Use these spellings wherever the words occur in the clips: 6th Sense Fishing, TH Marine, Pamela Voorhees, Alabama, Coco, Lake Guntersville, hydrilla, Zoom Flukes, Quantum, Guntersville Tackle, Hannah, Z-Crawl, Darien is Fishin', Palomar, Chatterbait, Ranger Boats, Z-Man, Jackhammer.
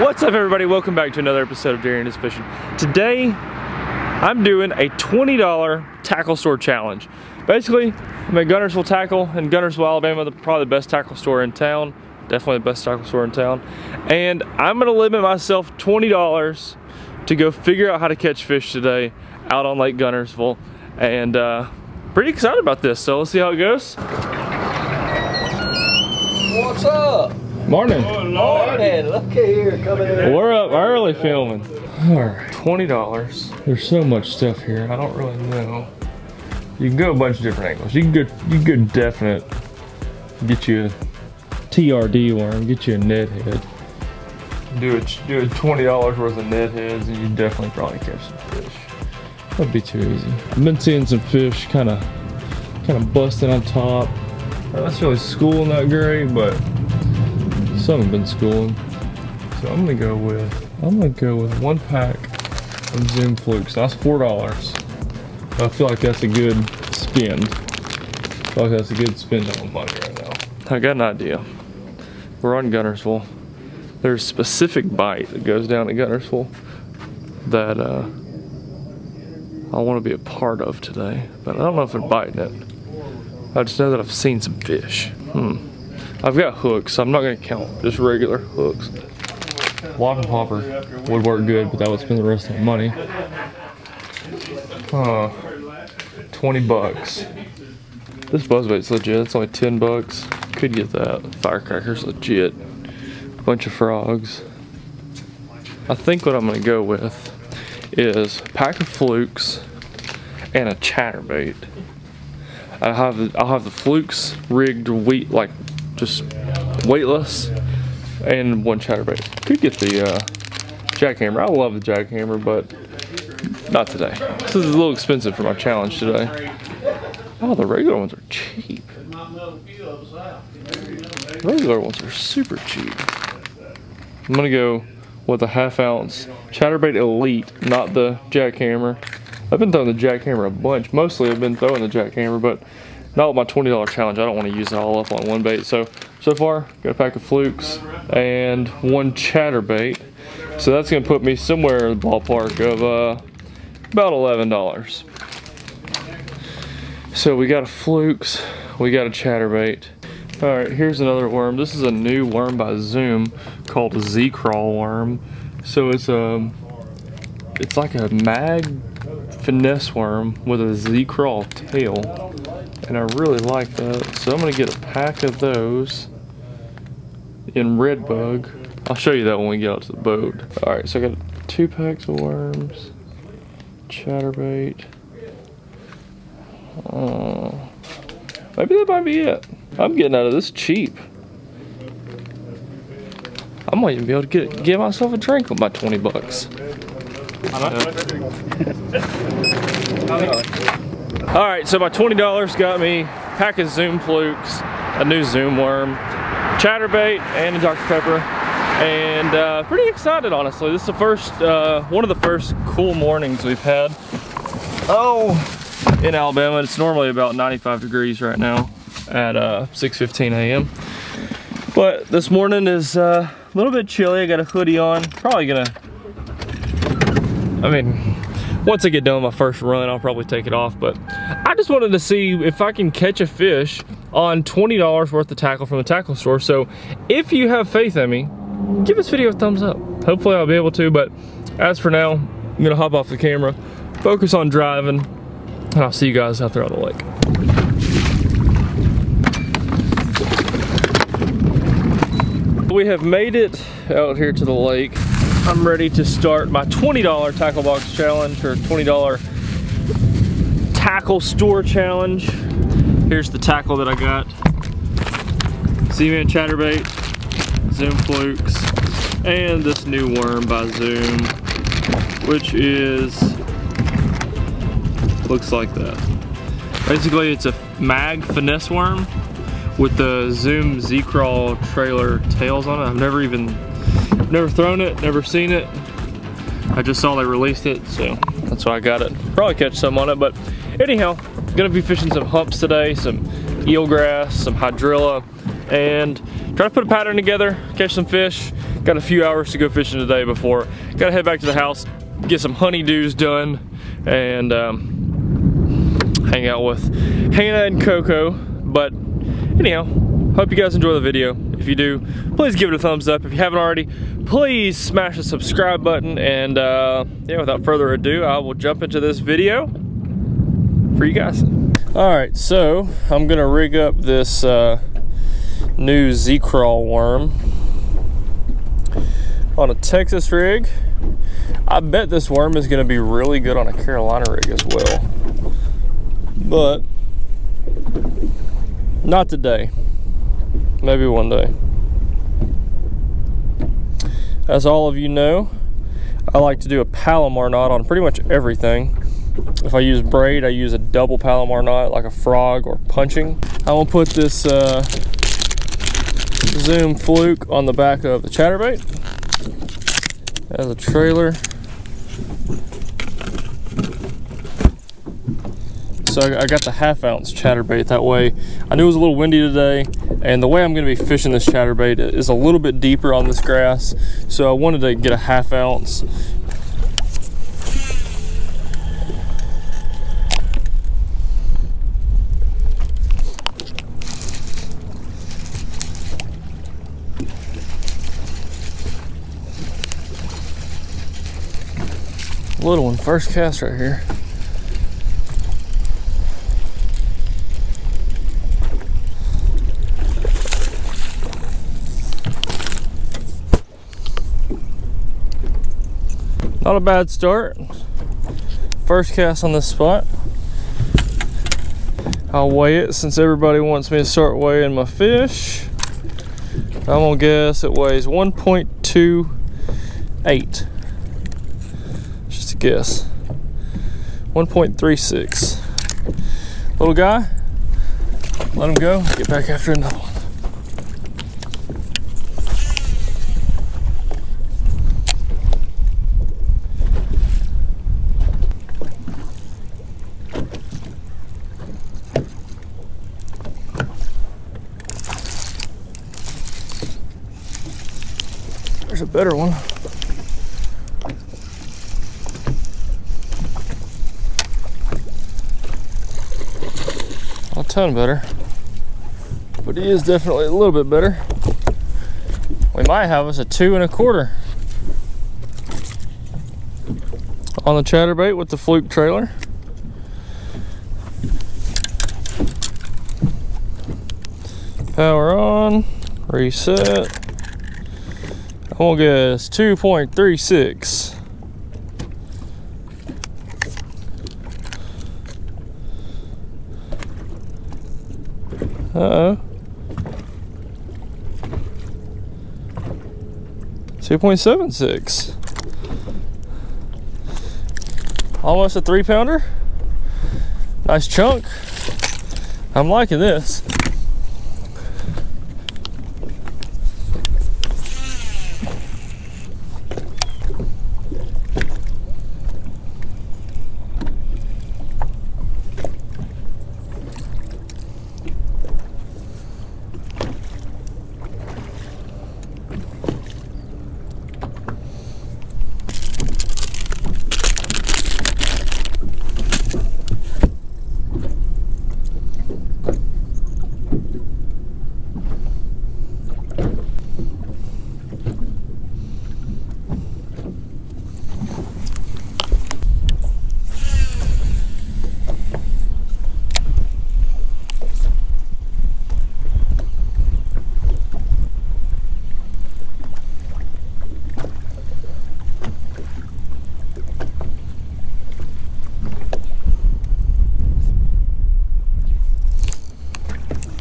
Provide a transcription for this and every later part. What's up, everybody? Welcome back to another episode of Darien is Fishin'. Today, I'm doing a $20 tackle store challenge. Basically, I'm at Guntersville Tackle in Guntersville, Alabama, probably the best tackle store in town. Definitely the best tackle store in town. And I'm gonna limit myself $20 to go figure out how to catch fish today out on Lake Guntersville. And pretty excited about this, so let's see how it goes. What's up? Morning. Morning. Morning. Look at here, coming in. We're up early filming. All right, $20. There's so much stuff here. I don't really know. You can go a bunch of different angles. You can go definite. Get you a TRD worm. Get you a net head. Do a $20 worth of net heads, and you definitely probably catch some fish. That'd be too easy. I've been seeing some fish kind of busting on top. Not necessarily schooling that great, but some have been schooling. So I'm gonna go with one pack of Zoom Flukes. That's $4. I feel like that's a good spend. I feel like that's a good spend on money right now. I got an idea. We're on Guntersville. There's a specific bite that goes down to Guntersville that I want to be a part of today, but I don't know if I'm biting it. I just know that I've seen some fish. I've got hooks, so I'm not gonna count, just regular hooks. Wop and popper would work good, but that would spend the rest of the money. $20. This buzzbait's legit, it's only $10. Could get that. Firecracker's legit. Bunch of frogs. I think what I'm gonna go with is a pack of flukes and a chatterbait. I'll have the flukes rigged wheat like just weightless, and one chatterbait. Could get the jackhammer. I love the jackhammer, but not today. This is a little expensive for my challenge today. Oh, the regular ones are cheap. The regular ones are super cheap. I'm gonna go with a half-ounce chatterbait elite, not the jackhammer. I've been throwing the jackhammer a bunch. Mostly I've been throwing the jackhammer, but not with my $20 challenge. I don't want to use it all up on one bait. So far, got a pack of flukes and one chatterbait. So that's going to put me somewhere in the ballpark of about $11. So we got a flukes, we got a chatterbait. All right, here's another worm. This is a new worm by Zoom called a Z-Crawl worm. So it's like a mag finesse worm with a Z-Crawl tail. And I really like that, so I'm gonna get a pack of those in red bug. I'll show you that when we get out to the boat. All right, so I got 2 packs of worms, chatterbait. Oh, maybe that might be it. I'm getting out of this cheap. I might even be able to get myself a drink with my $20. All right, so my $20 got me a pack of Zoom Flukes, a new Zoom worm, chatterbait, and a Dr. Pepper. And pretty excited, honestly. This is the first, one of the first cool mornings we've had. Oh, in Alabama, it's normally about 95 degrees right now at 6:15 a.m. But this morning is a little bit chilly. I got a hoodie on. Probably gonna, once I get done with my first run, I'll probably take it off, but I just wanted to see if I can catch a fish on $20 worth of tackle from the tackle store. So if you have faith in me, give this video a thumbs up. Hopefully I'll be able to, but as for now, I'm gonna hop off the camera, focus on driving, and I'll see you guys out there on the lake. We have made it out here to the lake. I'm ready to start my $20 tackle box challenge, or $20 tackle store challenge. Here's the tackle that I got. Z-Man chatterbait, Zoom Flukes, and this new worm by Zoom, which is, looks like that. Basically it's a mag finesse worm with the Zoom Z-Crawl trailer tails on it. I've never thrown it, never seen it. I just saw they released it, so that's why I got it. Probably catch some on it, but anyhow, gonna be fishing some humps today, some eelgrass, some hydrilla, and try to put a pattern together, catch some fish. Got a few hours to go fishing today before. Gotta head back to the house, get some honeydews done, and hang out with Hannah and Coco. But anyhow, hope you guys enjoy the video. If you do, please give it a thumbs up. If you haven't already, please smash the subscribe button. And yeah, without further ado, I will jump into this video for you guys. All right, so I'm gonna rig up this new Z-Crawl worm on a Texas rig. I bet this worm is gonna be really good on a Carolina rig as well, but not today. Maybe one day. As all of you know, I like to do a Palomar knot on pretty much everything. If I use braid, I use a double Palomar knot, like a frog or punching. I will put this Zoom Fluke on the back of the Chatterbait as a trailer. So I got the half-ounce Chatterbait that way. I knew it was a little windy today, and the way I'm going to be fishing this Chatterbait is a little bit deeper on this grass, so I wanted to get a half-ounce. Little one, first cast right here. Not a bad start. First cast on this spot. I'll weigh it since everybody wants me to start weighing my fish. I'm gonna guess it weighs 1.28. Just a guess. 1.36. Little guy. Let him go. Get back after another one. A better one. A ton better, but he is definitely a little bit better. We might have us a 2 1/4 on the Chatterbait with the Fluke trailer. Power on, reset. I'm gonna guess 2.36. Uh-oh. 2.76. Almost a 3-pounder. Nice chunk. I'm liking this.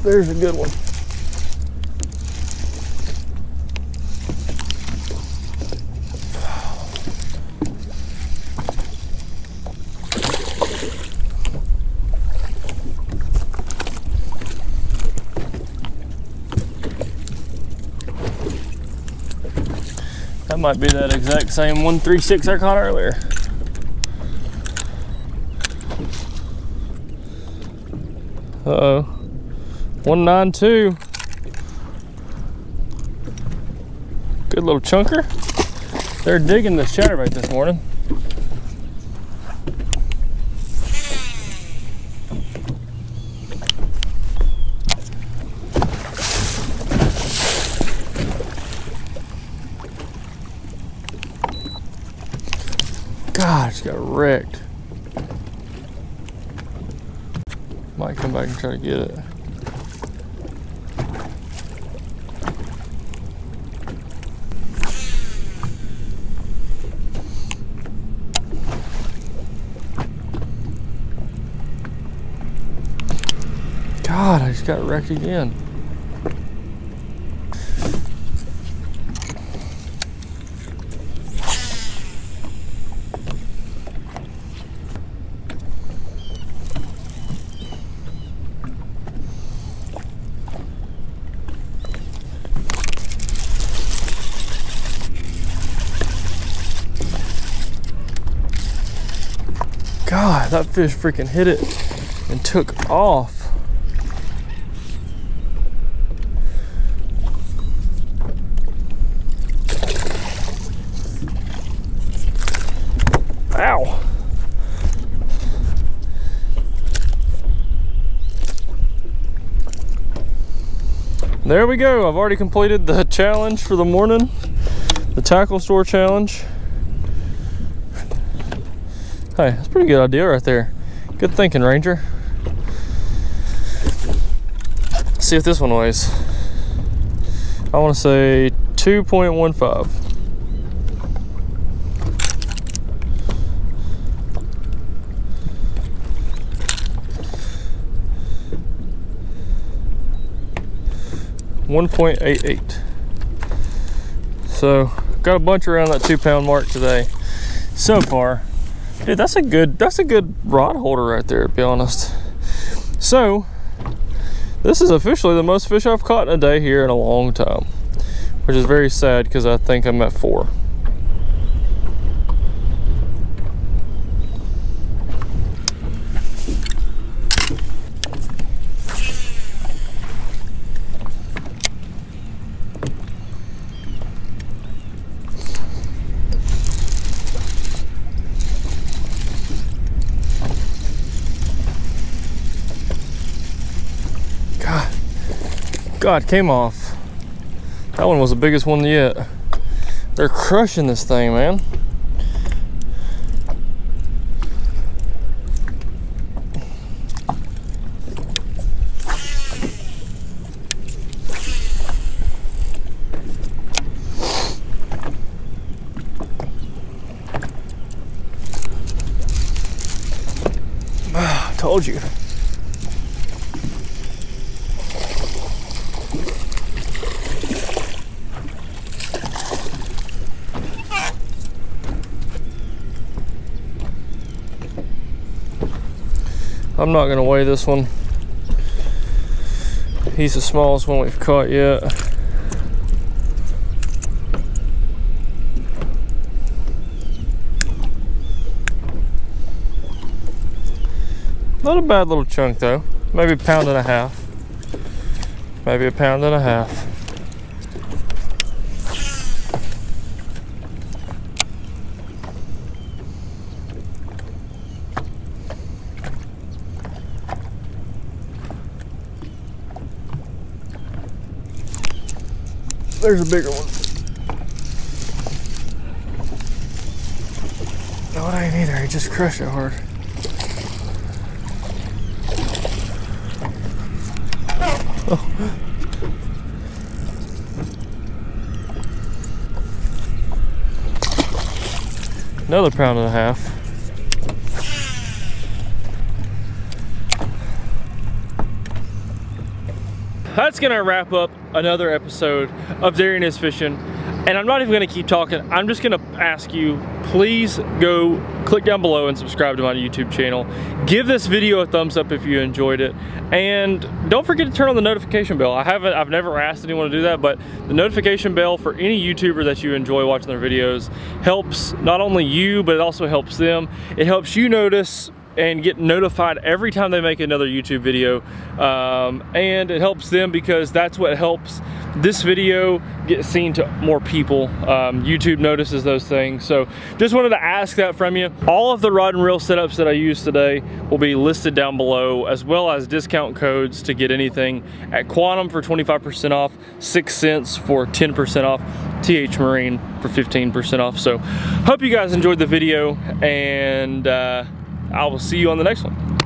There's a good one. That might be that exact same 1.36 I caught earlier. Uh-oh. 1.92. Good little chunker. They're digging this chatterbait this morning. God, it's got wrecked. Might come back and try to get it. God, I just got wrecked again. God, that fish freaking hit it and took off. Ow. There we go. I've already completed the challenge for the morning, the tackle store challenge. Hey, that's a pretty good idea right there. Good thinking, Ranger. Let's see if this one weighs. I want to say 2.15. $1.88. So got a bunch around that 2 pound mark today so far. Dude, that's a good rod holder right there, to be honest. So this is officially the most fish I've caught in a day here in a long time, which is very sad because I think I'm at 4. God, came off. That one was the biggest one yet. They're crushing this thing, man. Ah, told you. I'm not gonna weigh this one. He's the smallest one we've caught yet. Not a bad little chunk though. Maybe a pound and a half. Maybe a pound and a half. There's a bigger one. No, it ain't either. He just crushed it hard. Oh. Another pound and a half. That's gonna wrap up another episode of Darien is Fishin', and I'm not even gonna keep talking. I'm just gonna ask you, please go click down below and subscribe to my YouTube channel. Give this video a thumbs up if you enjoyed it, and don't forget to turn on the notification bell. I've never asked anyone to do that, but the notification bell for any YouTuber that you enjoy watching their videos helps not only you, but it also helps them. It helps you notice and get notified every time they make another YouTube video. And it helps them because that's what helps this video get seen to more people. YouTube notices those things. So just wanted to ask that from you. All of the rod and reel setups that I used today will be listed down below, as well as discount codes to get anything at Quantum for 25% off, 6th Sense for 10% off, TH Marine for 15% off. So hope you guys enjoyed the video, and I will see you on the next one.